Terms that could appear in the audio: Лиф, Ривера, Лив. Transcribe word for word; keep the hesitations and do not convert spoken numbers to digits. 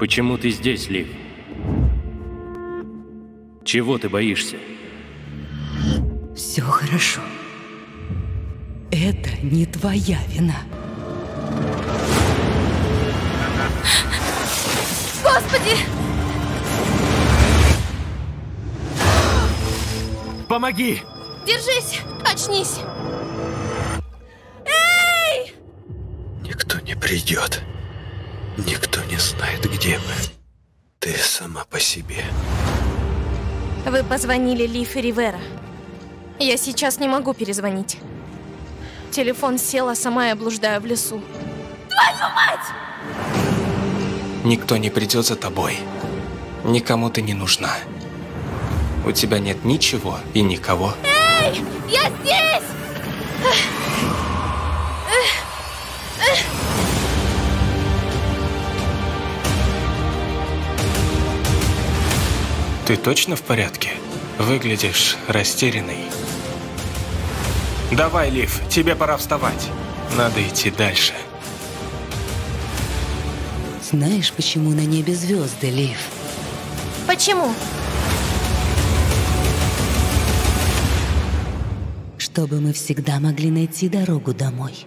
Почему ты здесь, Лив? Чего ты боишься? Все хорошо. Это не твоя вина. Господи! Помоги! Держись! Очнись! Эй! Никто не придет. Никто не знает, где мы. Ты сама по себе. Вы позвонили Лиф и Ривера. Я сейчас не могу перезвонить. Телефон сел, а сама я блуждаю в лесу. Твою мать! Никто не придет за тобой. Никому ты не нужна. У тебя нет ничего и никого. Эй! Я здесь! Ты точно в порядке? Выглядишь растерянной. Давай, Лив, тебе пора вставать. Надо идти дальше. Знаешь, почему на небе звезды, Лив? Почему? Чтобы мы всегда могли найти дорогу домой.